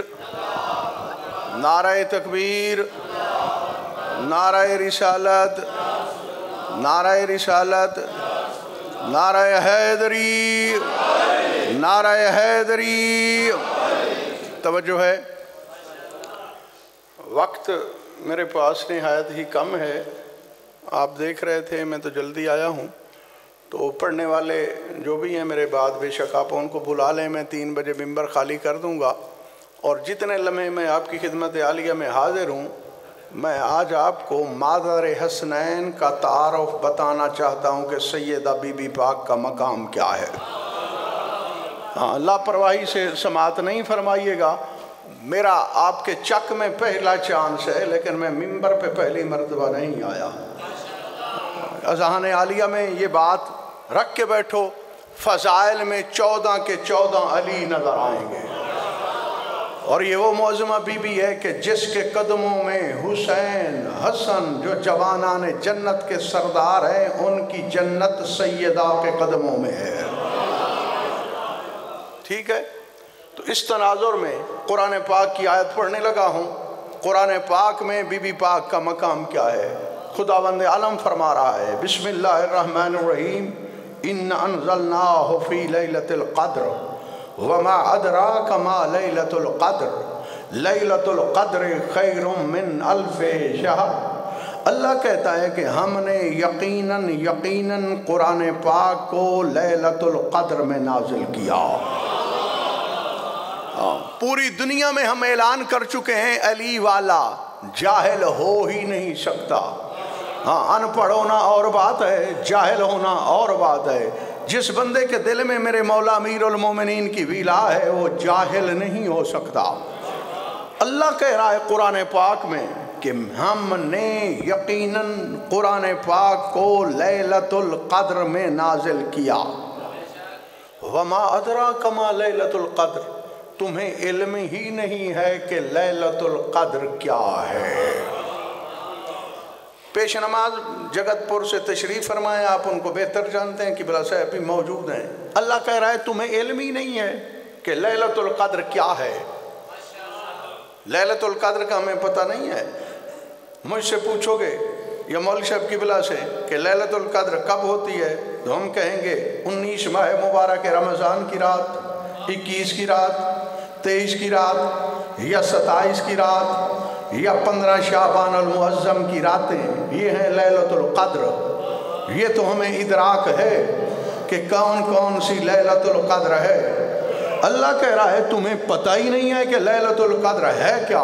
तकबीर, नारा तकबीर, नारा रिसालत, नारा रिसालत, नारा हैदरी, नारा हैदरी। तवज्जो है, वक्त मेरे पास नहायत ही कम है। आप देख रहे थे मैं तो जल्दी आया हूँ, तो पढ़ने वाले जो भी हैं मेरे बाद बेशक आप उनको बुला लें। मैं 3 बजे मिंबर खाली कर दूँगा और जितने लम्हे मैं आपकी खिदमत आलिया में हाजिर हूँ, मैं आज आपको मादर हसनैन का तारुफ बताना चाहता हूँ कि सैयदा बीबी पाक का मकाम क्या है। हाँ, लापरवाही से समात नहीं फरमाइएगा। मेरा आपके चक में पहला चांस है, लेकिन मैं मिंबर पे पहली मरतबा नहीं आया। अज़हान आलिया में ये बात रख के बैठो, फ़ज़ाइल में 14 के 14 अली नज़र आएंगे। और ये वो मौज़मा बीबी है कि जिसके कदमों में हुसैन हसन जो जवानाने जन्नत के सरदार हैं, उनकी जन्नत सैयदा के कदमों में है। ठीक है, तो इस तनाजुर में कुरान पाक की आयत पढ़ने लगा हूँ। कुरान पाक में बीबी पाक का मकाम क्या है, खुदावंद आलम फरमा रहा है। बिस्मिल्लाहिर्रहमानिर्रहीम, इन्ना अंज़लनाहु फी लैलतिल क़द्र वमा अदराका मा लैलतुल क़द्र, लैलतुल क़द्र खैरुम मिन अल्फ़ि शहर। अल्लाह कहता है कि हमने यकीनन कुरान पाक को लैलतुल क़द्र में नाजिल किया। पूरी दुनिया में हम ऐलान कर चुके हैं अली वाला जाहिल हो ही नहीं सकता। हाँ, अनपढ़ होना और बात है, जाहिल होना और बात है। जिस बंदे के दिल में मेरे मौला अमीरुल मोमिनीन की विला है, वो जाहिल नहीं हो सकता। अल्लाह कह रहा है कुरान पाक में कि हमने यकीनन कुरान पाक को लैलतुल क़द्र में नाजिल किया। वमा अदराका मा लैलतुल क़द्र, तुम्हें इल्म ही नहीं है कि लैलतुल क़द्र क्या है। पेश नमाज जगतपुर से तशरीफ़ फरमाएँ, आप उनको बेहतर जानते हैं कि बला साहब भी मौजूद हैं। अल्लाह कह रहा है तुम्हें इल्म ही नहीं है कि लैलतुल क़द्र क्या है। लैलतुल क़द्र का हमें पता नहीं है। मुझसे पूछोगे या मौलवी साहब की बला से कि लैलतुल क़द्र कब होती है, तो हम कहेंगे 19 माह मुबारक रमज़ान की रात, 21 की रात, 23 की रात या 27 की रात या 15 शाबान अल मुअज़्ज़म की रातें, ये हैं लैलतुल क़द्र। ये तो हमें इदराक है कि कौन कौन सी लैलतुल क़द्र है। अल्लाह कह रहा है तुम्हें पता ही नहीं है कि लैलतुल क़द्र है क्या।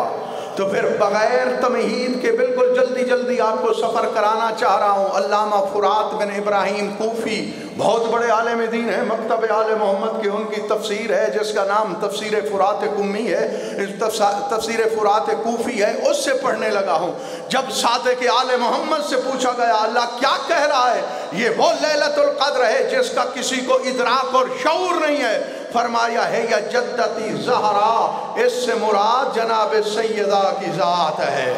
तो फिर बग़ैर तमहीद के बिल्कुल जल्दी जल्दी आपको सफ़र कराना चाह रहा हूँ। अल्लामा फ़ुरात बिन इब्राहीम कूफ़ी बहुत बड़े आलिम दीन हैं, मकतब आले मोहम्मद के, उनकी तफसीर है जिसका नाम तफसीर फ़ुरात कुम्मी है, तफसीर फ़ुरात कूफ़ी है, उससे पढ़ने लगा हूँ। जब सादे के आले मोहम्मद से पूछा गया अल्लाह क्या कह रहा है, ये वो लैलतुल क़द्र है जिसका किसी को इदराक और शऊर नहीं है, फरमाया है या जद्दती ज़हरा, इससे मुराद जनाब सैयदा की ज़ात है।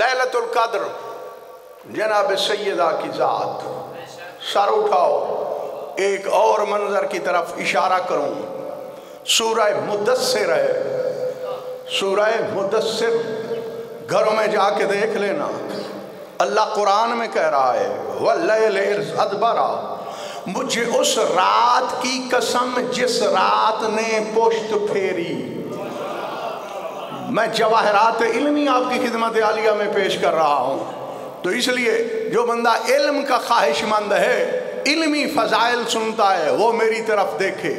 लैलतुल क़द्र जनाब सैयदा की ज़ात। सर उठाओ, एक और मंजर की तरफ इशारा करूँ। सूरह मुदस्सिर है, सूरह मुदस्सिर घरों में जाके देख लेना। अल्लाह कुरान में कह रहा है वल्लैलि इज़ अदबरा, मुझे उस रात की कसम जिस रात ने पुश्त फेरी। मैं जवाहरात इल्मी आपकी खिदमत आलिया में पेश कर रहा हूँ, तो इसलिए जो बंदा इल्म का ख्वाहिशमंद है, इल्मी फ़ज़ाइल सुनता है, वो मेरी तरफ देखे।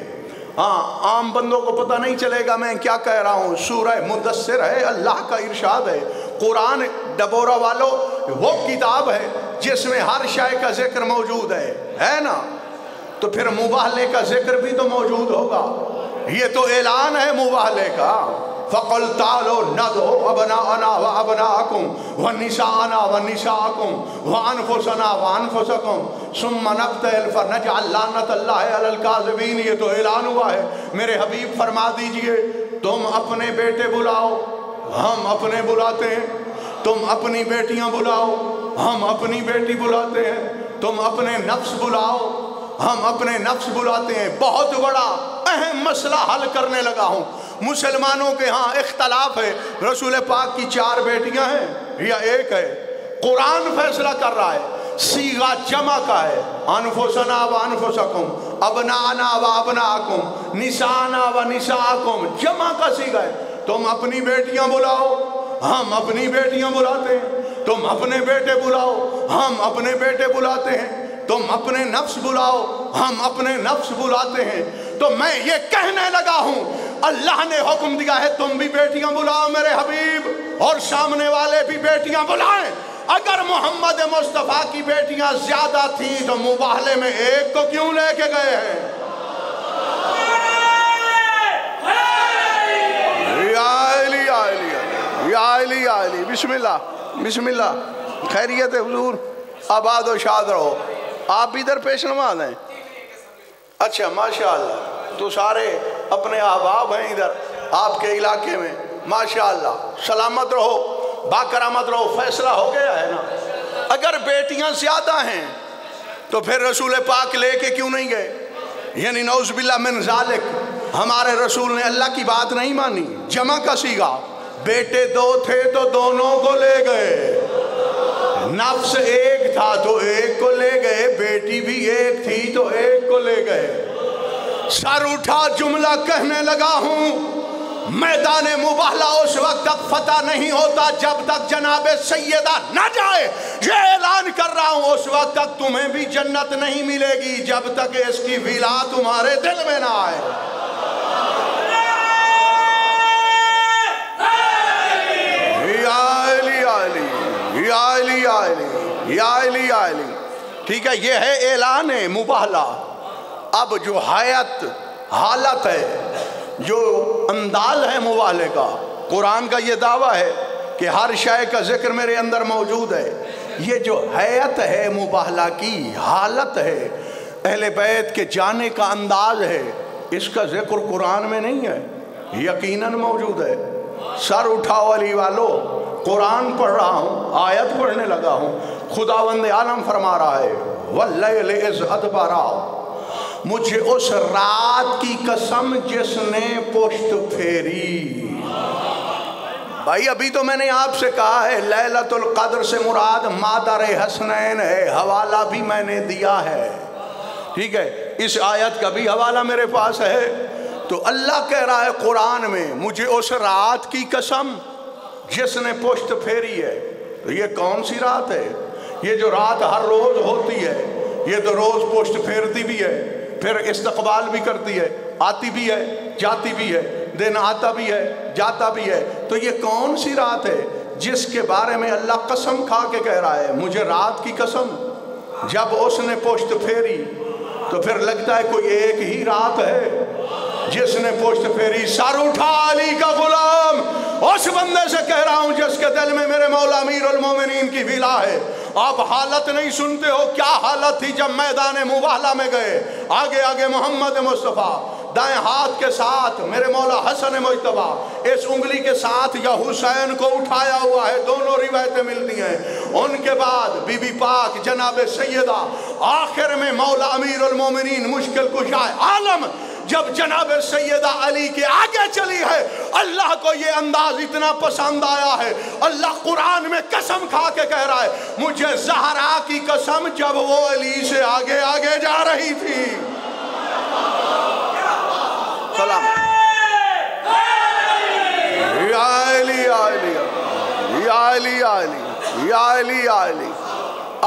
हाँ, आम बंदों को पता नहीं चलेगा मैं क्या कह रहा हूँ। सूरह मुदस्सिर है, अल्लाह का इरशाद है। कुरान डबोरा वालों वो किताब है जिसमें हर शाय का जिक्र मौजूद है ना। तो फिर मुबाहले का जिक्र भी तो मौजूद होगा, ये तो ऐलान है मुबाहले का। फ़क़ुल तालो नदो अबनाअना व अबनाअकुम व निसाअना व निसाअकुम व अनफुसना व अनफुसकुम सुम्मा नब्तहिल फ़नजअल लानतल्लाहि अलल काज़िबीन। ये तो ऐलान हुआ है। मेरे हबीब फरमा दीजिए तुम अपने बेटे बुलाओ, हम अपने बुलाते हैं, तुम अपनी बेटियां बुलाओ, हम अपनी बेटी बुलाते हैं। तुम अपने नफ्स बुलाओ, हम अपने नफ्स बुलाते हैं। बहुत बड़ा अहम मसला हल करने लगा हूँ। मुसलमानों के यहाँ इख्तलाफ है, रसूल पाक की 4 बेटियाँ हैं या एक है। कुरान फैसला कर रहा है, सीगा जमा का है, अनफुसना व अनफुसकुम, अबनाना व अबनाकुम, निसाना व निसाकुम, जमा का सीगा है। तुम अपनी बेटियां बुलाओ, हम अपनी बेटियां बुलाते हैं। तुम अपने बेटे बुलाओ, हम अपने बेटे बुलाते हैं। तुम अपने नफ्स बुलाओ, हम अपने नफ्स बुलाते हैं। तो मैं ये कहने लगा हूँ, अल्लाह ने हुक्म दिया है तुम भी बेटियां बुलाओ मेरे हबीब, और सामने वाले भी बेटियां बुलाएं। अगर मोहम्मद मुस्तफ़ा की बेटियां ज्यादा थी तो मुबाहले में एक को क्यों लेके गए हैं? याली याली याली याली, बिस्मिल्लाह बिस्मिल्लाह, खैरियत हुजूर, आबाद और शाद रहो। आप भी इधर पेशनवान हैं, अच्छा माशाल्लाह। तो सारे अपने अहबाब हैं इधर आपके इलाके में, माशाल्लाह। सलामत रहो, बाकरामत रहो। फैसला हो गया है ना। अगर बेटियां ज्यादा हैं तो फिर रसूल पाक लेके क्यों नहीं गए? यानी नौज बिल्ला मिन ज़ालिक, हमारे रसूल ने अल्लाह की बात नहीं मानी। जमा का सीगा, बेटे 2 थे तो दोनों को ले गए, नफ्स एक था तो एक को ले गए, बेटी भी एक थी तो एक को ले गए। सर उठा जुमला कहने लगा हूँ, मैदान मुबाहला उस वक्त तक फतह नहीं होता जब तक जनाबे सैयदा न जाए। ये ऐलान कर रहा हूँ, उस वक्त तक तुम्हें भी जन्नत नहीं मिलेगी जब तक इसकी विला तुम्हारे दिल में ना आए। ठीक है, ये है ऐलान है मुबाहला। अब जो हायत हालत है, जो अंदाज है मुबाहले का, कुरान का ये दावा है कि हर शय का जिक्र मेरे अंदर मौजूद है। ये जो हैत है मुबाहला की, हालत है, अहले बैत के जाने का अंदाज है, इसका जिक्र कुरान में नहीं है, यकीनन मौजूद है। सर उठाओ अली वालो, कुरान पढ़ रहा हूँ, आयत पढ़ने लगा हूँ। खुदावंद आलम फरमा रहा है, वल्लैल इज़ अदबरा, मुझे उस रात की कसम जिसने पुष्ट फेरी। भाई अभी तो मैंने आपसे कहा है लैलतुल कद्र से मुराद मादारे हसनैन है, हवाला भी मैंने दिया है। ठीक है, इस आयत का भी हवाला मेरे पास है। तो अल्लाह कह रहा है कुरान में, मुझे उस रात की कसम जिसने पुष्ट फेरी है। तो ये कौन सी रात है? ये जो रात हर रोज होती है, ये तो रोज पुष्ट फेरती भी है, फिर इस्तकबाल भी करती है, आती भी है जाती भी है, दिन आता भी है जाता भी है। तो ये कौन सी रात है जिसके बारे में अल्लाह कसम खा के कह रहा है मुझे रात की कसम जब उसने पुष्ट फेरी? तो फिर लगता है कोई एक ही रात है जिसने पुष्ट फेरी। सर उठा अली का गुलाम, उस बंदे से कह रहा हूँ जिसके दिल में मेरे मौला अमीरुल मोमिनीन की विला है। आप हालत नहीं सुनते हो क्या हालत थी जब मैदान मुबाहला में गए? आगे आगे मोहम्मद मुस्तफ़ा, दाएं हाथ के साथ मेरे मौला हसन मुज्तबा, इस उंगली के साथ या हुसैन को उठाया हुआ है, दोनों रिवायतें मिलती हैं। उनके बाद बीबी पाक जनाब सैयदा, आखिर में मौला अमीरुल मोमिनीन मुश्किल कुशा आलम जब जनाब सैयदा अली के आगे चली है। अल्लाह को ये अंदाज इतना पसंद आया है, अल्लाह कुरान में कसम खा के कह रहा है मुझे ज़हरा की कसम जब वो अली से आगे आगे जा रही थी। सलाम या अली या अली या अली या अली या अली या अली।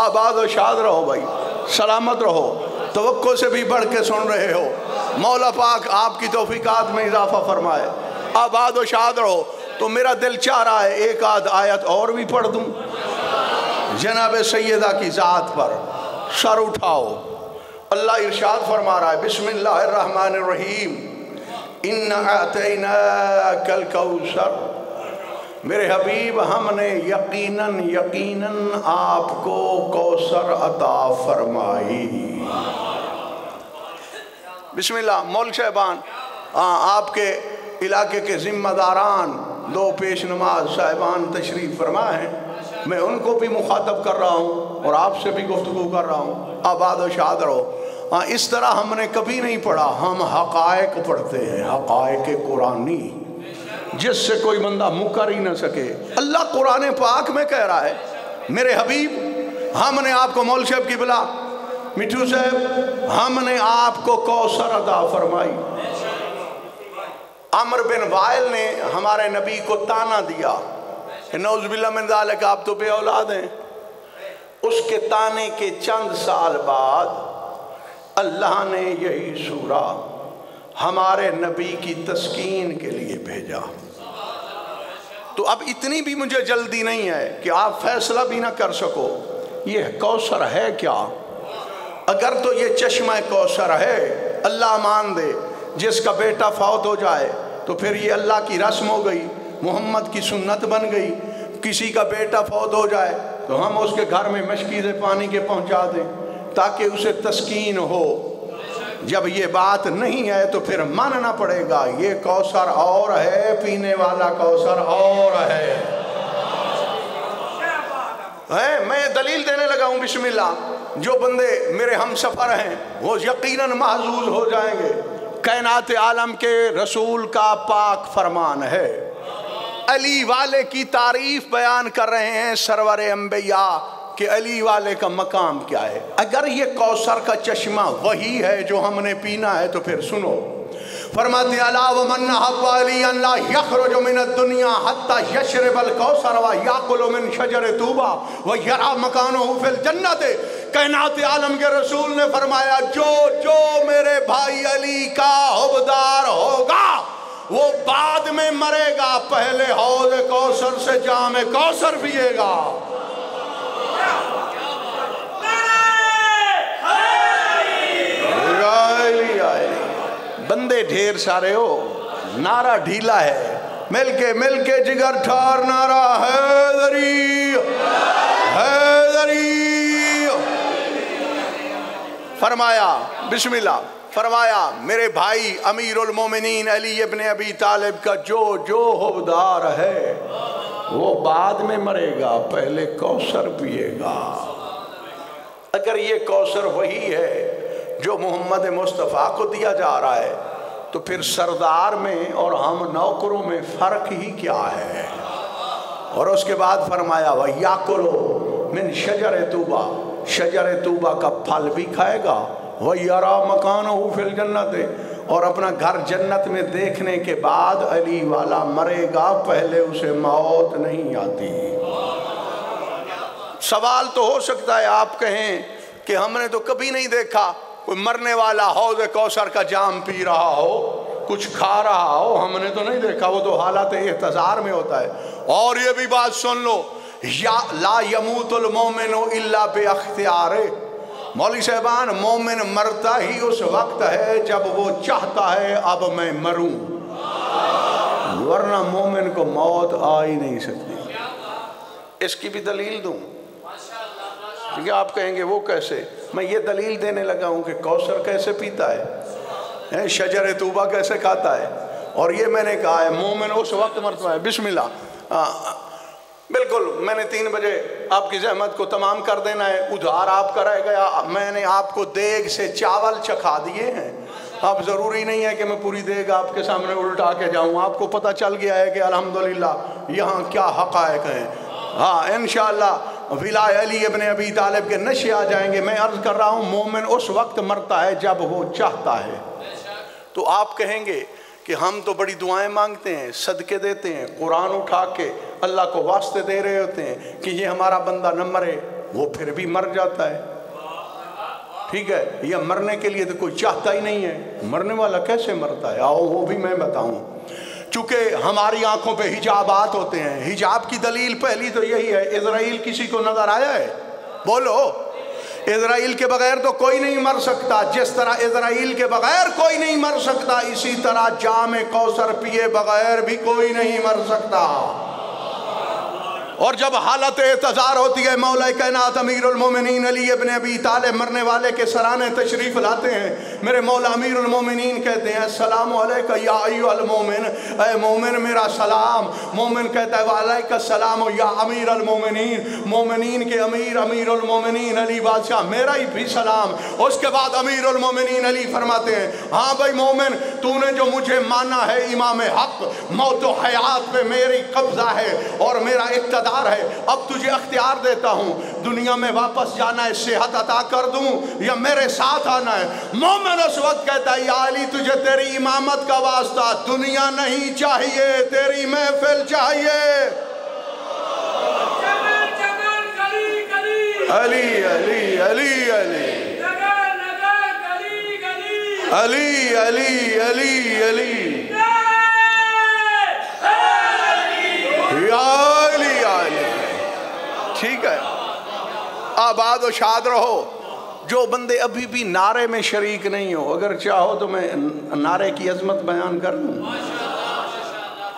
आबाद और शाद रहो भाई, सलामत रहो। तवक्को से भी बढ़ के सुन रहे हो, मौला पाक आपकी तौफीकात में इजाफा फरमाए, आबाद और शाद रहो। तो मेरा दिल चाह रहा है एक आध आयत और भी पढ़ दूँ जनाब सैयदा की ज़ात पर। सर उठाओ, अल्लाह इरशाद फरमा रहा है, बिस्मिल्लाहिर्रहमानिर्रहीम, इन्ना अतैनाकल कौसर, मेरे हबीब हमने यकीनन यकीनन आपको कौसर अता फरमाई। बिस्मिल्लाह। मौलवी साहबान, आपके इलाके के जिम्मेदारान दो पेश नमाज साहिबान तशरीफ़ फरमा है, मैं उनको भी मुखातब कर रहा हूँ और आपसे भी गुफ्तगू कर रहा हूँ। आबाद और शाद रहो। हाँ, इस तरह हमने कभी नहीं पढ़ा, हम हक़ाइक़ पढ़ते हैं, हक़ाइक़ कुरानी, जिससे कोई बंदा मुकर ही ना सके। अल्लाह कुरान पाक में कह रहा है, मेरे हबीब हमने आपको मौलवी साहब की बुला, मिठू साहब हमने आपको कौसर अदा फरमाई। अमर बिन वाइल ने हमारे नबी को ताना दिया, नौज़ बिल्लाह मिन ज़ालिक, आप तो बे औलाद हैं। उसके ताने के चंद साल बाद अल्लाह ने यही सूरा हमारे नबी की तस्कीन के लिए भेजा। तो अब इतनी भी मुझे जल्दी नहीं है कि आप फैसला भी ना कर सको ये कौसर है क्या। अगर तो ये चश्मा कौसर है, अल्लाह मान दे जिसका बेटा फौत हो जाए तो फिर ये अल्लाह की रस्म हो गई, मोहम्मद की सुन्नत बन गई। किसी का बेटा फौत हो जाए तो हम उसके घर में मशकीज़े पानी के पहुंचा दें ताकि उसे तस्कीन हो। जब ये बात नहीं है तो फिर मानना पड़ेगा ये कौसर और है, पीने वाला कौसर और है। मैं दलील देने लगा हूँ, बिस्मिल्लाह। जो बंदे मेरे हम सफ़र हैं वो यकीनन महजूज हो जाएंगे। कायनात आलम के रसूल का पाक फरमान है, अली वाले की तारीफ बयान कर रहे हैं सरवर अंबिया कि अली वाले का मकाम क्या है। अगर ये कौसर का चश्मा वही है जो हमने पीना है तो फिर सुनो, फरमाते अला व मन हब्ब अलियन ला यखरुज मिन दुनिया हत्ता यशरबल कौसर व याकुलु मिन शजर तूबा व यरा मकानहु फिल जन्नत। कायनात आलम के रसूल ने फरमाया, जो जो मेरे भाई अली का हुबदार होगा वो बाद में मरेगा, पहले हौज कौसर से जाम कौसर पिएगा। बंदे ढेर सारे हो, नारा ढीला है, मिलके जिगर ठार नारा हैदरी। फरमाया, बिस्मिल्लाह, फरमाया मेरे भाई अमीरुल मोमिनीन अली इब्ने अबी तालिब का जो जो हुबदार है वो बाद में मरेगा, पहले कौसर पिएगा। अगर ये कौसर वही है जो मोहम्मद मुस्तफ़ा को दिया जा रहा है तो फिर सरदार में और हम नौकरों में फ़र्क ही क्या है। और उसके बाद फरमाया वह याकुलु मिन शजर तूबा, शजर तूबा का फल भी खाएगा, वही यारा मकानहु फिल जन्नत, और अपना घर जन्नत में देखने के बाद अली वाला मरेगा, पहले उसे मौत नहीं आती। सवाल तो हो सकता है आप कहें कि हमने तो कभी नहीं देखा कोई मरने वाला हौज कौसर का जाम पी रहा हो, कुछ खा रहा हो, हमने तो नहीं देखा, वो तो हालत एहतज़ार में होता है। और ये भी बात सुन लो, या ला यमूतुल मोमिनु इल्ला बे अख्तियारे, मौलवी साहबान मोमिन मरता ही उस वक्त है जब वो चाहता है अब मैं मरूं, वरना मोमिन को मौत आ ही नहीं सकती। इसकी भी दलील दूं, क्योंकि आप कहेंगे वो कैसे। मैं ये दलील देने लगा हूँ कि कौसर कैसे पीता है, शजर तूबा कैसे खाता है। और ये मैंने कहा है मोमिन उस वक्त मरता है। बिस्मिल्लाह, बिल्कुल मैंने 3 बजे आपकी जहमत को तमाम कर देना है, उधार आपका रह गया। मैंने आपको देग से चावल चखा दिए हैं, अब ज़रूरी नहीं है कि मैं पूरी देग आपके सामने उल्टा के जाऊँ। आपको पता चल गया है कि अल्हम्दुलिल्लाह यहाँ क्या हक़ाइक़ हैं। हाँ, इंशाअल्लाह विलाय अली इब्ने अबी तालिब के नशे आ जाएंगे। मैं अर्ज़ कर रहा हूँ मोमिन उस वक्त मरता है जब वो चाहता है। तो आप कहेंगे कि हम तो बड़ी दुआएं मांगते हैं, सदक़े देते हैं, कुरान उठा के अल्लाह को वास्ते दे रहे होते हैं कि ये हमारा बंदा न मरे, वो फिर भी मर जाता है। ठीक है, या मरने के लिए तो कोई चाहता ही नहीं है, मरने वाला कैसे मरता है। आओ वो भी मैं बताऊं, चूँकि हमारी आंखों पे हिजाबात होते हैं। हिजाब की दलील पहली तो यही है, इजराइल किसी को नजर आया है? बोलो, इजराइल के बगैर तो कोई नहीं मर सकता। जिस तरह इजराइल के बगैर कोई नहीं मर सकता, इसी तरह जाम कौसर पिए बगैर भी कोई नहीं मर सकता। और जब हालत एतज़ार होती है मौला कायनात अमीरुल मोमिनीन अली इब्न अबी तालिब मरने वाले के सराने तशरीफ़ लाते हैं। मेरे मौला अमीरुल मोमिनीन कहते हैं सलाम अलैका या अय्युहल मोमिन, ऐ मोमिन मेरा सलाम। मोमिन कहता है वालैका सलाम या अमीरुल मोमिनीन, मोमिनीन के अमीर अमीरुल मोमिनीन अली बादशाह मेरा ही भी सलाम। उसके बाद अमीरुल मोमिनीन अली फरमाते हैं हाँ भाई मोमिन, तूने जो मुझे माना है इमाम हक, मौत व हयात पे मेरी कब्जा है और मेरा इख्तियार है, अब तुझे अख्तियार देता हूं, दुनिया में वापस जाना है सेहत अता कर दूं या मेरे साथ आना है। मोमिन उस वक्त कहता है या अली तुझे तेरी इमामत का वास्ता, दुनिया नहीं चाहिए, तेरी महफिल चाहिए। अली अली अली अली अली अली अली अली ठीक है, आबाद और शाद रहो। जो बंदे अभी भी नारे में शरीक नहीं हो, अगर चाहो तो मैं नारे की अजमत बयान कर दूँ।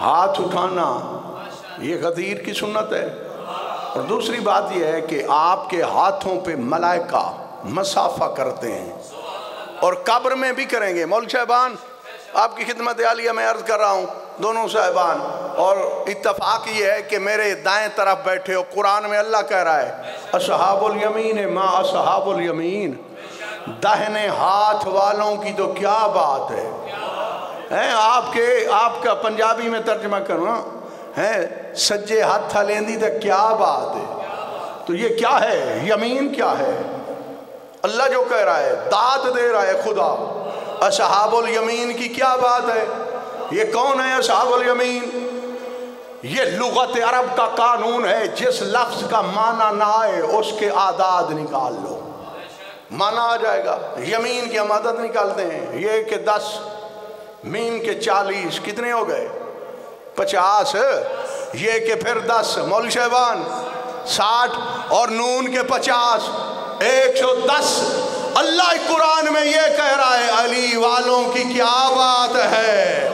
हाथ उठाना ये खतीर की सुन्नत है। और दूसरी बात यह है कि आपके हाथों पे मलाइका मसाफा करते हैं और कब्र में भी करेंगे। मौलवी साहबान आपकी खिदमत आलिया मैं अर्ज़ कर रहा हूँ दोनों साहबान, और इत्तफाक़ ये है कि मेरे दाएं तरफ बैठे हो। कुरान में अल्लाह कह रहा है असहाबुल यमीन मां असहाबुल यमीन, दाहिने हाथ वालों की तो क्या बात है। हैं आपके आपका पंजाबी में तर्जमा करूँ हैं सज्जे हाथ लेंदी तो क्या बात है। तो ये क्या है, यमीन क्या है? अल्लाह जो कह रहा है दाद दे रहा है खुदा, असहाबुल यमीन की क्या बात है। ये कौन है असहाबुल यमीन? ये लुगत अरब का कानून है, जिस लफ्ज़ का माना ना आए उसके आदाद निकाल लो, माना आ जाएगा। यमीन की आमदद निकालते हैं, ये के 10 मीन के 40 कितने हो गए 50, ये के फिर 10 मौलवी साहबान 60 और नून के 50 110। अल्लाह कुरान में ये कह रहा है अली वालों की क्या बात है।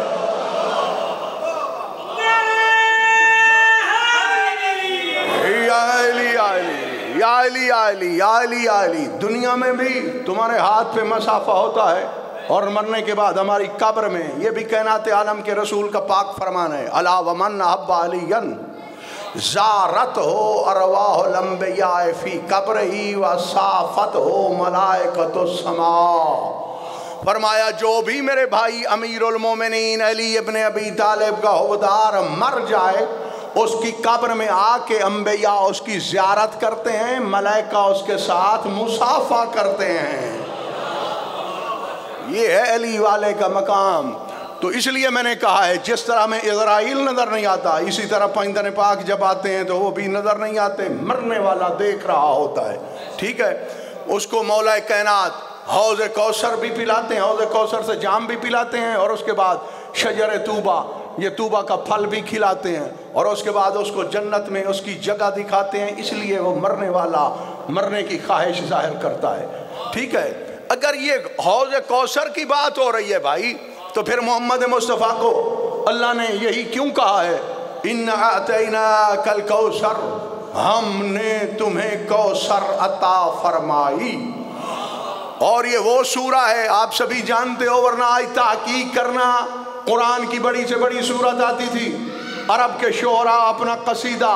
या अली दुनिया में भी तुम्हारे हाथ पे मसाफा होता है और मरने के बाद हमारी कब्र में, ये भी कायनात आलम के रसूल का पाक फरमान है अला वमन अहब्बा अलियन ज़ारत हो अरवाहुल अंबिया फी कब्रिही व साफत हो मलाइकतुस समा। फरमाया जो भी मेरे भाई अमीरुल मोमिनीन अली इब्न अबी तालिब का होदार मर जाए, उसकी कब्र में आके अंबिया उसकी ज़ियारत करते हैं, मलाइका उसके साथ मुसाफा करते हैं। ये है अली वाले का मकाम। तो इसलिए मैंने कहा है जिस तरह में इजराइल नज़र नहीं आता, इसी तरह पैगंबर पाक जब आते हैं तो वो भी नज़र नहीं आते, मरने वाला देख रहा होता है। ठीक है, उसको मौला कायनात हौज़ कौसर भी पिलाते हैं, हौज़ कौसर से जाम भी पिलाते हैं और उसके बाद शजर तूबा, ये तूबा का फल भी खिलाते हैं और उसके बाद उसको जन्नत में उसकी जगह दिखाते हैं। इसलिए वो मरने वाला मरने की ख्वाहिश जाहिर करता है। ठीक है, अगर ये हौज कौसर की बात हो रही है भाई, तो फिर मोहम्मद मुस्तफ़ा को अल्लाह ने यही क्यों कहा है इन्ना अतैना कल कौसर, हमने तुम्हें कौसर अता फरमाई। और ये वो सूरा है आप सभी जानते हो, वरना आज तहकीक करना। कुरान की बड़ी से बड़ी सूरत आती थी, अरब के शोरा अपना कसीदा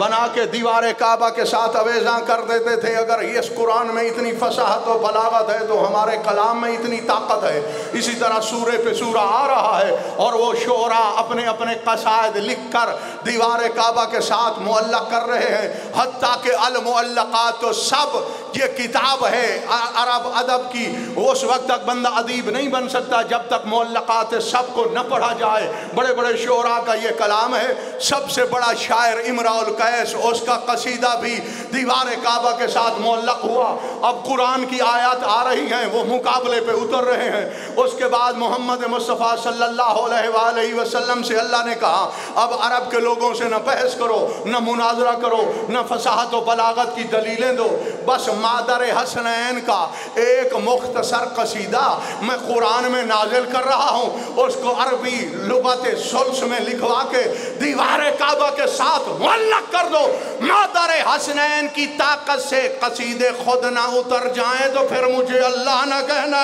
बना के दीवार काबा के साथ अवेजा कर देते थे। अगर इस कुरान में इतनी फसाहत और बलागत है तो हमारे कलाम में इतनी ताकत है। इसी तरह सूरे पे सूरा आ रहा है और वो शोरा अपने अपने कसायद लिखकर दीवार काबा के साथ मुअल्लक़ कर रहे हैं। हत्ता के अल मुअल्लक़ात तो सब ये किताब है अरब अदब की, उस वक्त तक बंदा अदीब नहीं बन सकता जब तक मुअल्लक़ात सब को न पढ़ा जाए। बड़े बड़े शोरा का ये कलाम है। सबसे बड़ा शायर इमराउल कैस, उसका कसीदा भी दीवार काबा के साथ मुअल्लक़ हुआ। अब कुरान की आयत आ रही हैं, वो मुकाबले पे उतर रहे हैं। उसके बाद मोहम्मद मुस्तफ़ा सल्लल्लाहु अलैहि वसल्लम से अल्लाह ने कहा अब अरब के लोगों से न बहस करो, न मुनाजरा करो, न फसाहत व बलागत की दलीलें दो। बस मादर हसनैन का एक मुख्तसर कसीदा मैं कुरान में नाजिल कर रहा हूँ, उसको अरबी लुगत सुल्स में लिखवा के दीवार काबा के साथ मुअल्लक़ कर दो, मादर हसनैन की ताकत से कसीदे खुद ना उतर जाएं तो फिर मुझे अल्लाह ना कहना।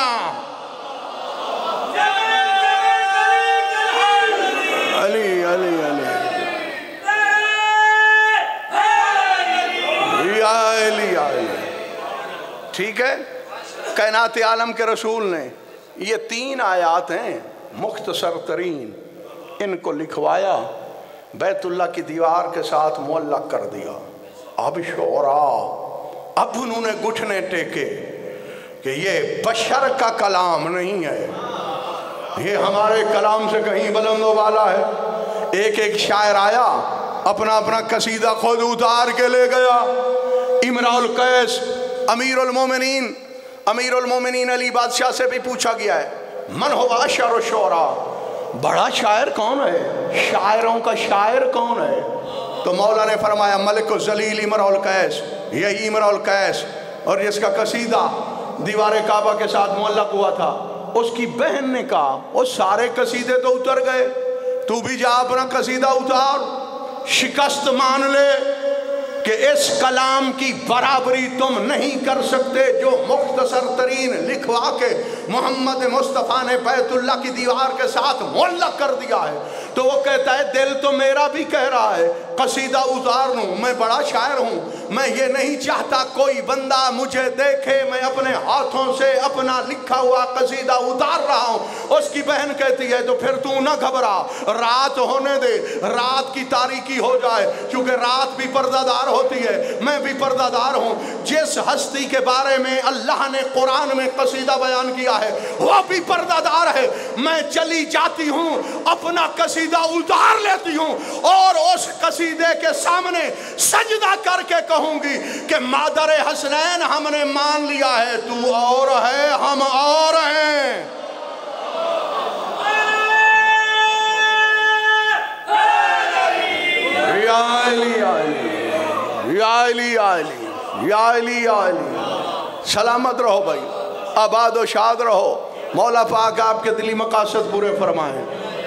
अली अली अली या अली या अली। ठीक है, कायनात आलम के रसूल ने ये 3 आयात हैं मुख्तसर तरीन, इनको लिखवाया बैतुल्ला की दीवार के साथ मुअल्लक कर दिया। अब शोरा, अब उन्होंने घुटने टेके कि ये बशर का कलाम नहीं है, ये हमारे कलाम से कहीं बुलंदों वाला है। एक एक शायर आया, अपना अपना कसीदा खुद उतार के ले गया। इमराउल कैस अमीरुल मोमिनीन अली बादशाह से भी पूछा गया है, मन होगा अशर शोरा, बड़ा शायर कौन है, शायरों का शायर कौन है? तो मौला ने फरमाया मलिकुल जलील इमराउल कैस, यही इमराउल कैस। और जिसका कसीदा दीवार काबा के साथ मुअल्लक हुआ था, उसकी बहन ने कहा वो सारे कसीदे तो उतर गए, तू भी जा अपना कसीदा उतार, शिकस्त मान ले कि इस कलाम की बराबरी तुम नहीं कर सकते जो मुख्तसर तरीन लिखवा के मोहम्मद मुस्तफ़ा ने बैतुल्ला की दीवार के साथ मुअल्लक कर दिया है। तो वो कहता है दिल तो मेरा भी कह रहा है कसीदा उतार लूँ, मैं बड़ा शायर हूँ, मैं ये नहीं चाहता कोई बंदा मुझे देखे मैं अपने हाथों से अपना लिखा हुआ कसीदा उतार रहा हूँ। उसकी बहन कहती है तो फिर तू ना घबरा, रात होने दे, रात की तारीकी हो जाए, क्योंकि रात भी पर्दादार होती है, मैं भी पर्दादार हूं। जिस हस्ती के बारे में अल्लाह ने कुरान में कसीदा बयान किया है वह भी पर्दादार है। मैं चली जाती हूं, अपना कसीदा उतार लेती हूं और उस कसीदे के सामने सजदा करके कहूंगी कि मादरे हसनैन हमने मान लिया है, तू और है हम और हैं। सलामत रहो भाई, आबाद और शाद रहो, मौला पाक आपके दिली मकासद पूरे फरमाएं।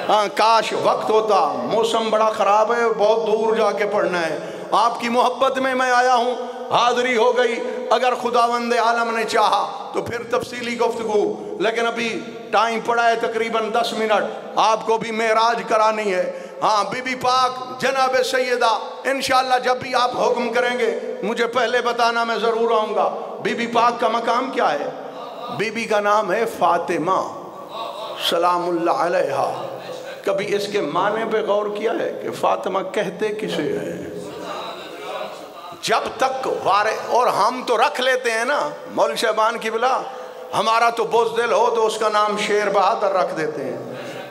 हाँ, काश वक्त होता, मौसम बड़ा ख़राब है, बहुत दूर जाके पढ़ना है। आपकी मोहब्बत में मैं आया हूँ, हाज़री हो गई, अगर खुदावंद आलम ने चाहा तो फिर तफसीली गुफ्तगू, लेकिन अभी टाइम पड़ा है तकरीबन 10 मिनट, आपको भी मेराज करानी है। हाँ, बीबी पाक जनाब सैयदा इंशाल्लाह जब भी आप हुक्म करेंगे मुझे पहले बताना, मैं ज़रूर आऊँगा। बीबी पाक का मकाम क्या है? बीबी का नाम है फातिमा सलामुल्लाह अलैहा। कभी इसके माने पे गौर किया है कि फातिमा कहते किसे है? जब तक वारे और हम तो रख लेते हैं ना मौलवी साहबान की बिला, हमारा तो बुज़दिल हो तो उसका नाम शेर बहादुर रख देते हैं,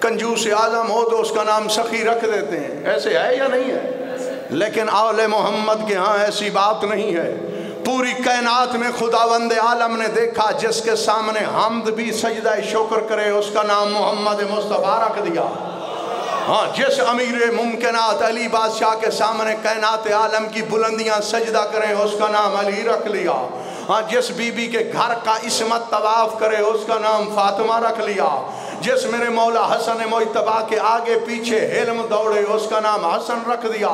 कंजूस आज़म हो तो उसका नाम सखी रख देते हैं, ऐसे है या नहीं है? लेकिन आले मोहम्मद के यहाँ ऐसी बात नहीं है। पूरी कायनात में खुदावंद आलम ने देखा जिसके सामने हमद भी सजदा शोकर करे उसका नाम मोहम्मद मुस्तफ़ा रख दिया। हाँ, जिस अमीर मुमकिनात अली बादशाह के सामने कायनात आलम की बुलंदियाँ सजदा करें उसका नाम अली रख लिया। हाँ, जिस बीबी के घर का इसमत तवाफ करे उसका नाम फातिमा रख लिया। जिस मेरे मौला हसन मुज्तबा के आगे पीछे हिलम दौड़े उसका नाम हसन रख दिया।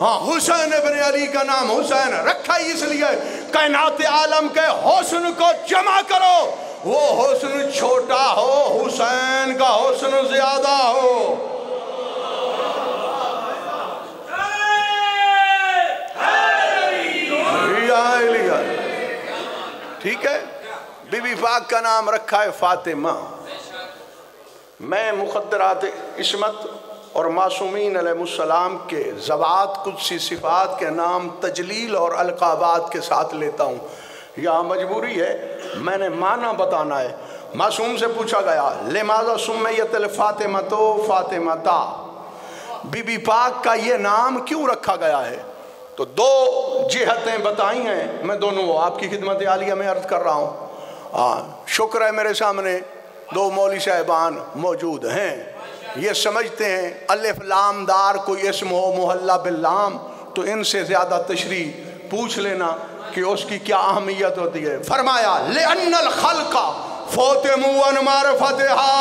हाँ, हुसैन इब्न अली का नाम हुसैन रखा ही इसलिए कायनात आलम के हुस्न को जमा करो, वो हुस्न छोटा हो हुसैन का हुस्न ज्यादा हो। ठीक है, बीबी पाक का नाम रखा है फातिमा। मैं मुक़द्दरात इस्मत और मासूमीन अलैहिमुस्सलाम के ज़वात कुदसी सिफ़ात के नाम तजलील और अलक़ाबात के साथ लेता हूँ, यह मजबूरी है, मैंने माना बताना है। मासूम से पूछा गया लिमाज़ा सुम्मियतल फातिमतो फातिमता, बीबी पाक का ये नाम क्यों रखा गया है? तो 2 जिहतें बताई हैं, मैं दोनों आपकी खिदमत आलिया में अर्ज़ कर रहा हूँ। हाँ, शुक्र है मेरे सामने 2 मौलवी साहिबान मौजूद हैं, ये समझते हैं अलिफ लाम दार कोई इसम हो मुहल्ला बिल्लाम, तो इनसे ज़्यादा तशरी पूछ लेना कि उसकी क्या अहमियत होती है। फरमाया लिअन्नल खल्का फ़ातिमु अन मारिफ़तिहा,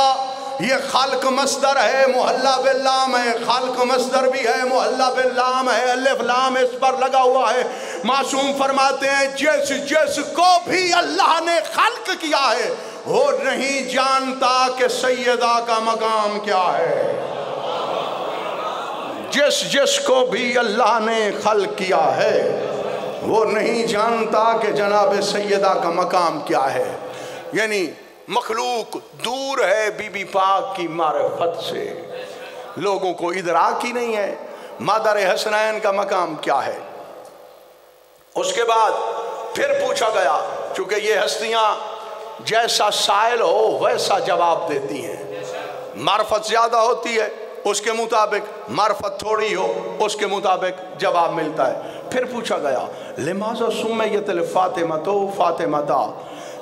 ये खालक मस्दर है, मोहल्ला बिल्लाम है। खालक मस्दर भी है, मोहल्ला बिल्लाम है, अलिफ लाम इस पर लगा हुआ है। मासूम फरमाते हैं जिस जिस को भी अल्लाह ने खालक किया है वो नहीं जानता कि सैयदा का मकाम क्या है। जिस जिस को भी अल्लाह ने खल्क किया है वो नहीं जानता कि जनाब सैयदा का मकाम क्या है। यानी मखलूक दूर है बीबी पाक की मारफत से, लोगों को इदराक ही नहीं है मादर हसनैन का मकाम क्या है। उसके बाद फिर पूछा गया, चूंकि ये हस्तियाँ जैसा साइल हो वैसा जवाब देती हैं। मारफत ज़्यादा होती है उसके मुताबिक, मारफत थोड़ी हो उसके मुताबिक जवाब मिलता है। फिर पूछा गया लिमाज़ा सुम्मियतल फातिमा तो फातिमा था,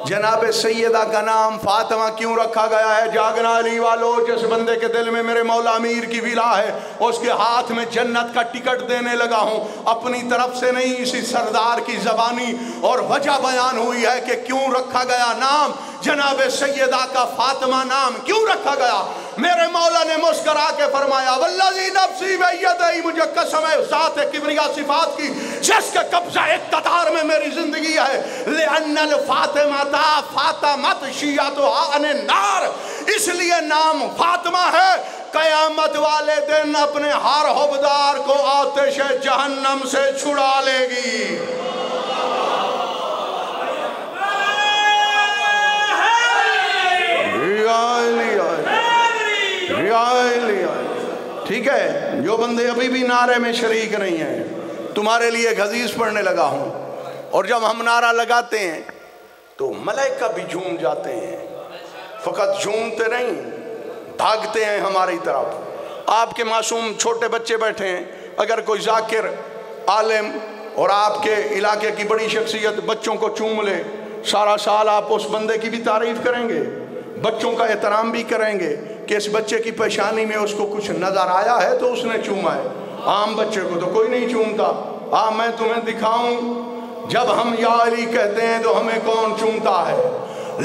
जनाब सैयदा का नाम फातिमा क्यों रखा गया है। जागना अली वालो, जिस बंदे के दिल में मेरे मौला अमीर की विला है उसके हाथ में जन्नत का टिकट देने लगा हूँ। अपनी तरफ से नहीं, इसी सरदार की ज़बानी और वजह बयान हुई है कि क्यों रखा गया नाम, जनाब सैयदा का फातिमा नाम क्यों रखा गया। मेरे मौला ने मुस्करा के फरमाया वल्लज़ी नफ़्सी बियदिही, मुझे कसम है ज़ात किबरिया सिफात की जिसके कब्ज़ा इक़्तिदार में मेरी ज़िंदगी है। लिअन्नल फातिमा फातिमत शियतुहा अन-नार, इसलिए नाम फातिमा है कयामत वाले दिन अपने हर हुबदार को आतिश जहन्नम से छुड़ा लेगी। ठीक है, जो बंदे अभी भी नारे में शरीक नहीं है, तुम्हारे लिए एक हदीस पढ़ने लगा हूं, और जब हम नारा लगाते हैं तो मलाइका भी झूम जाते हैं। फ़कत झूमते नहीं, भागते हैं हमारी तरफ। आपके मासूम छोटे बच्चे बैठे हैं, अगर कोई जाकिर आलिम और आपके इलाके की बड़ी शख्सियत बच्चों को चूम ले, सारा साल आप उस बंदे की भी तारीफ़ करेंगे, बच्चों का एहतराम भी करेंगे कि इस बच्चे की पेशानी में उसको कुछ नज़र आया है तो उसने चूमा है। आम बच्चे को तो कोई नहीं चूमता। हाँ, मैं तुम्हें दिखाऊँ, जब हम या अली कहते हैं तो हमें कौन चूमता है।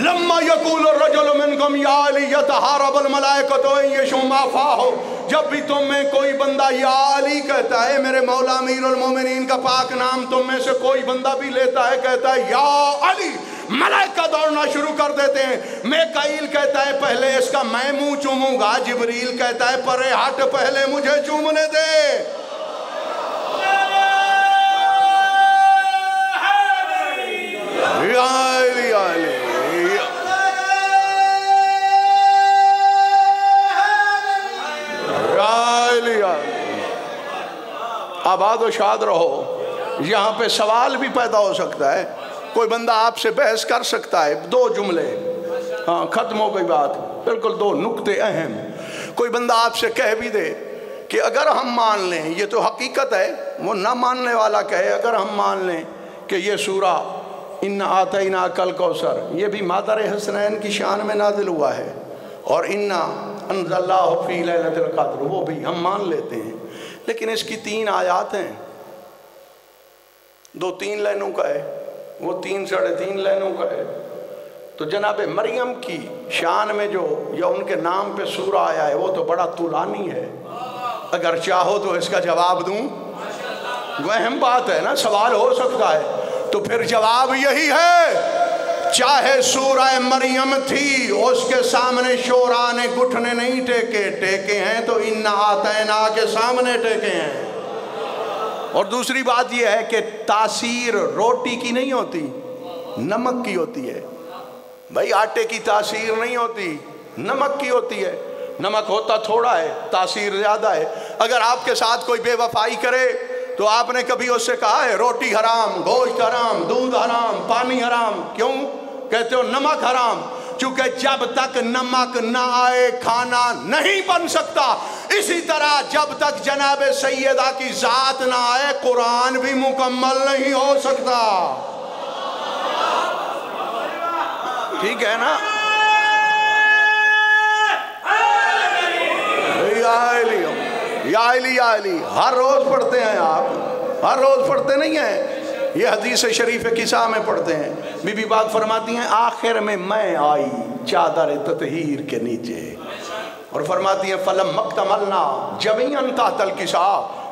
लम्मा यकूल रजुल मिनकुम या अली यतहारबुल मलाइकतु यशुमा फाहु, जब भी तुम में कोई बंदा या अली कहता है, मेरे मौला अमीरुल मोमिनीन का पाक नाम तुम में से कोई बंदा भी लेता है, कहता है या अली, मलाइका दौड़ना शुरू कर देते हैं। मेकाईल कहता है पहले इसका मैं मुँह चूमूंगा, जिब्रील कहता है परे हट पहले मुझे चूमने दे। आबाद और शाद रहो। यहाँ पे सवाल भी पैदा हो सकता है, कोई बंदा आपसे बहस कर सकता है, दो जुमले, हाँ खत्म हो गई बात, बिल्कुल दो नुक्ते अहम। कोई बंदा आपसे कह भी दे कि अगर हम मान लें, ये तो हकीकत है, वो ना मानने वाला कहे अगर हम मान लें कि ये सूरा इन्ना आतईना कल कौसर ये भी मादर हसनैन की शान में नाजिल हुआ है, और इन्ना अंज़लनाहु फ़ी लैलतिल क़द्र वो भी हम मान लेते हैं। लेकिन इसकी 3 आयत हैं, 2-3 लाइनों का है, वो 3-3.5 लाइनों का है। तो जनाब मरियम की शान में जो या उनके नाम पे सूरा आया है वो तो बड़ा तुलानी है। अगर चाहो तो इसका जवाब दूँ, वो अहम बात है ना, सवाल हो सकता है। तो फिर जवाब यही है, चाहे सूरह मरियम थी उसके सामने शोरा ने घुटने नहीं टेके, टेके हैं तो इन्ना आतैना के सामने टेके हैं। और दूसरी बात यह है कि तासीर रोटी की नहीं होती, नमक की होती है। भाई आटे की तासीर नहीं होती, नमक की होती है। नमक होता थोड़ा है, तासीर ज़्यादा है। अगर आपके साथ कोई बेवफाई करे तो आपने कभी उससे कहा है रोटी हराम, गोश्त हराम, दूध हराम, पानी हराम? क्यों कहते हो नमक हराम? क्योंकि जब तक नमक ना आए खाना नहीं बन सकता। इसी तरह जब तक जनाब सैयदा की ज़ात ना आए कुरान भी मुकम्मल नहीं हो सकता। ठीक है ना? या अली या अली हर रोज़ पढ़ते हैं आप, हर रोज़ पढ़ते नहीं हैं। ये हदीस शरीफ किसा में पढ़ते हैं, बीबी पाक फरमाती हैं आखिर में मैं आई चादर ततहीर के नीचे। और फरमाती है फलम मकतमलना जमीन तातल किशा,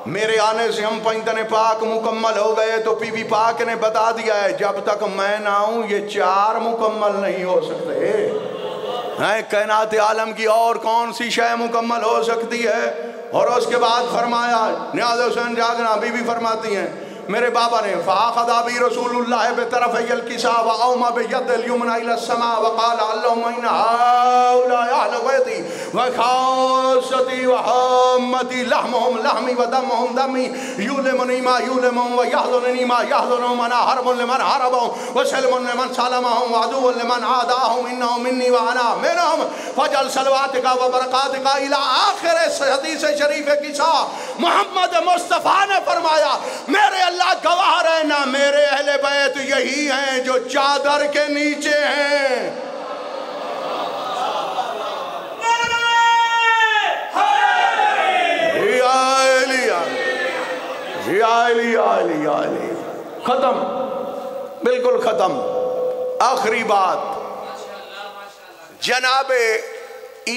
मेरे आने से हम पैंतने पाक मुकम्मल हो गए। तो बीवी पाक ने बता दिया है जब तक मैं ना आऊँ ये चार मुकम्मल नहीं हो सकते हैं। कायनात आलम की और कौन सी शय मुकम्मल हो सकती है? और उसके बाद फरमाया नियाज़ हुसैन जागना बीवी फरमाती हैं मेरे बाबा ने फ़ाखदाबी रसूलुल्लाह बे तरफ़िल किसा व औमा बे यदिल यमना इला समा व क़ाल अल्लाहुम्मा इन्ना औला अहल बैती व खासती व हम्मती लहमुहुम लहमी व दमहुम दमी युलमनी मा युलमहुम व यहलुनी मा यहलुनहुम अना हरबुन लिमन हरबहुम व सलमुन लिमन सलमहुम व अदुव्वुन लिमन आदाहुम इन्नहुम मिन्नी व अना मिनहुम फजल सलवातिका व बरकातिका इला आखिर हदीस शरीफ किसा। मोहम्मद मुस्तफ़ा ने फरमाया मेरे अल्लाह गवाह है ना मेरे अहले बैत यही हैं जो चादर के नीचे हैं। खत्म, बिल्कुल खत्म। आखिरी बात, जनाबे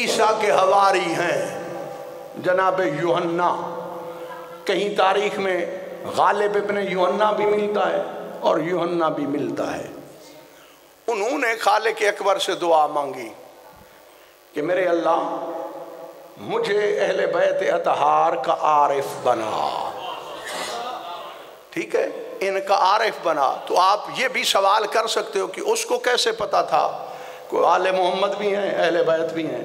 ईसा के हवारी हैं जनाबे यूहन्ना। कहीं तारीख में गालिब इब्ने यूहन्ना भी मिलता है और यूहन्ना भी मिलता है। उन्होंने खालिक अकबर से दुआ मांगी कि मेरे अल्लाह मुझे अहले बैत अतहार का आरिफ बना। ठीक है, इनका आरिफ बना। तो आप ये भी सवाल कर सकते हो कि उसको कैसे पता था? कोई आले मोहम्मद भी हैं अहले बैत भी हैं।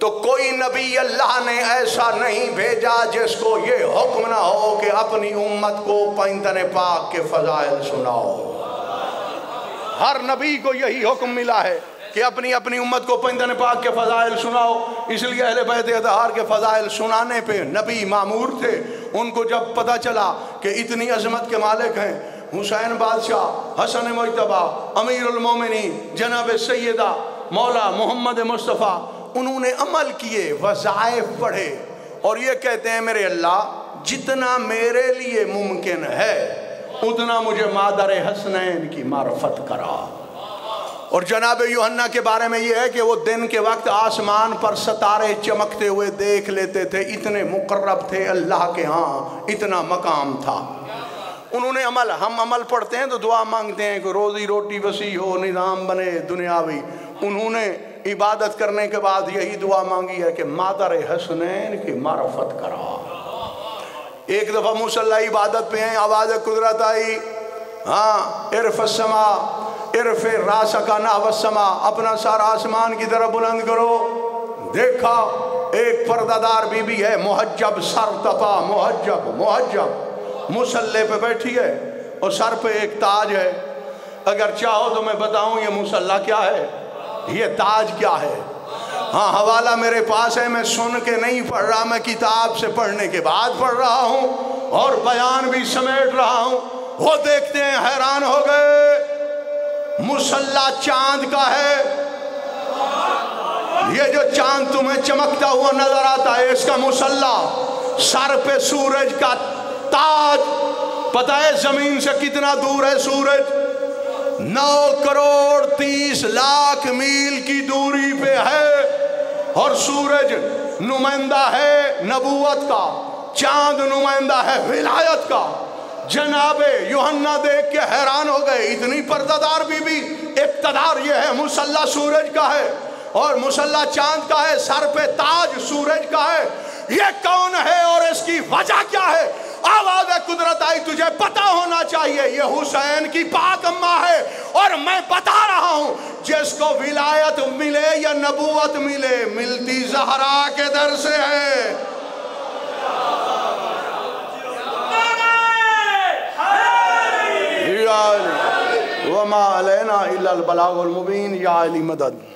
तो कोई नबी अल्लाह ने ऐसा नहीं भेजा जिसको ये हुक्म ना हो कि अपनी उम्मत को पैंतने पाक के फजाइल सुनाओ। हर नबी को यही हुक्म मिला है कि अपनी अपनी उम्मत को पैंतने पाक के फजाइल सुनाओ। इसलिए अहले बैत अतहार के फजाइल सुनाने पे नबी मामूर थे। उनको जब पता चला कि इतनी अजमत के मालिक हैं हुसैन बादशाह, हसन मुज्तबा, अमीरुल मोमिनीन, जनाब सैयदा मौला मोहम्मद मुस्तफ़ा, उन्होंने अमल किए, वज़ाइफ पढ़े और ये कहते हैं मेरे अल्लाह जितना मेरे लिए मुमकिन है उतना मुझे मादर हसनैन की मारफत करा। और जनाब यूहन्ना के बारे में ये है कि वो दिन के वक्त आसमान पर सितारे चमकते हुए देख लेते थे, इतने मुकर्रब थे अल्लाह के यहाँ, इतना मकाम था। उन्होंने अमल, हम अमल पढ़ते हैं तो दुआ मांगते हैं कि रोज़ी रोटी वसी हो, निज़ाम बने दुनियावी। उन्होंने इबादत करने के बाद यही दुआ मांगी है कि मादर हसनैन की मारफत करा। एक दफ़ा मुसल्ला इबादत पे हैं, आवाज़ कुदरत आई, हाँ इरफ़ समा इरफ़ रास का नहव समा, अपना सारा आसमान की तरफ बुलंद करो। देखा एक पर्दादार बीबी है मुहज्जब, सर तपा मुहज्जब, मुसल्ले पे बैठी है और सर पे एक ताज है। अगर चाहो तो मैं बताऊँ ये मुसल्ला क्या है, ये ताज क्या है। हाँ हवाला मेरे पास है, मैं सुन के नहीं पढ़ रहा, मैं किताब से पढ़ने के बाद पढ़ रहा हूँ और बयान भी समेट रहा हूँ। वो देखते हैं हैरान हो गए मुसल्ला चांद का है। ये जो चांद तुम्हें चमकता हुआ नजर आता है इसका मुसल्ला, सर पे सूरज का ताज। पता है जमीन से कितना दूर है सूरज? 9 करोड़ 30 लाख मील की दूरी पे है और सूरज नुमाइंदा है नबूवत का, चांद नुमाइंदा है विलायत का। जनाबे यूहन्ना देख के हैरान हो गए, इतनी पर्दादार बीबी, इक़्तिदार ये है, मुसल्ला सूरज का है और मुसल्ला चांद का है, सर पे ताज सूरज का है, ये कौन है और इसकी वजह क्या है? आवाज़ कुदरत आई तुझे पता होना चाहिए ये हुसैन की पाक अम्मा है और मैं बता रहा हूँ जिसको विलायत मिले या नबूवत मिले मिलती ज़हरा के दर से है। वमा अलैना इल्ला अल बलागुल मुबीन। या अली मदद।